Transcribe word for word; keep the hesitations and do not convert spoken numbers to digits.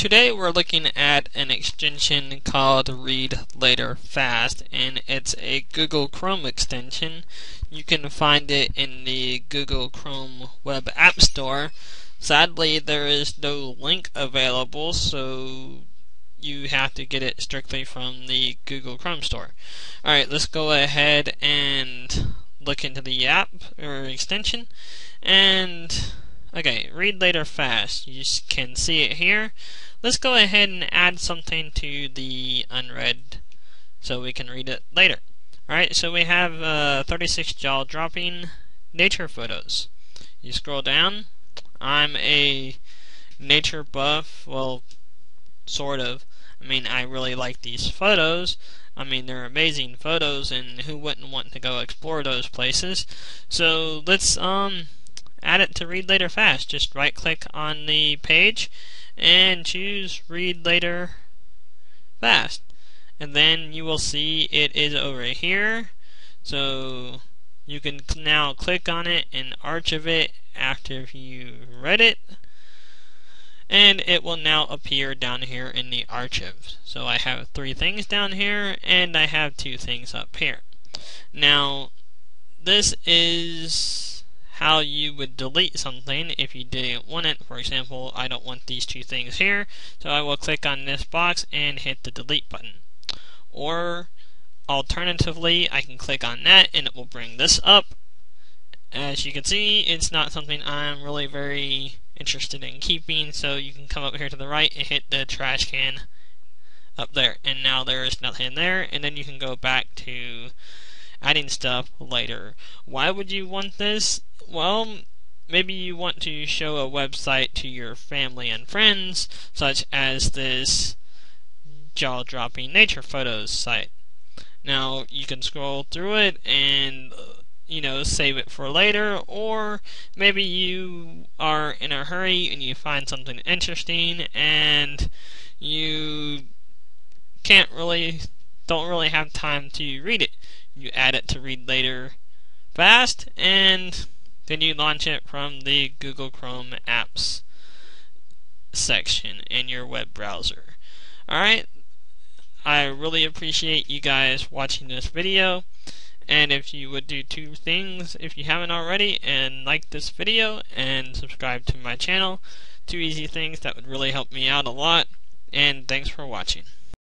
Today we're looking at an extension called Read Later Fast, and it's a Google Chrome extension. You can find it in the Google Chrome web app store. Sadly, there is no link available, so you have to get it strictly from the Google Chrome store. Alright, let's go ahead and look into the app or extension. And okay, Read Later Fast. You can see it here. Let's go ahead and add something to the unread so we can read it later. Alright, so we have uh, thirty-six jaw-dropping nature photos. You scroll down. I'm a nature buff. Well, sort of. I mean, I really like these photos. I mean, they're amazing photos, and who wouldn't want to go explore those places? So let's um. add it to Read Later Fast. Just right click on the page and choose Read Later Fast, and then you will see it is over here, so you can now click on it and archive it after you read it, and it will now appear down here in the archive. So I have three things down here and I have two things up here. Now this is how you would delete something if you didn't want it. For example, I don't want these two things here, so I will click on this box and hit the delete button. Or alternatively, I can click on that and it will bring this up. As you can see, it's not something I'm really very interested in keeping, so you can come up here to the right and hit the trash can up there, and now there is nothing there, and then you can go back to adding stuff later. Why would you want this? Well, maybe you want to show a website to your family and friends, such as this jaw-dropping nature photos site. Now you can scroll through it and, you know, save it for later, or maybe you are in a hurry and you find something interesting and you can't really don't really have time to read it. You add it to Read Later Fast, and then you launch it from the Google Chrome apps section in your web browser. Alright, I really appreciate you guys watching this video, and if you would do two things if you haven't already, and like this video and subscribe to my channel, two easy things that would really help me out a lot, and thanks for watching.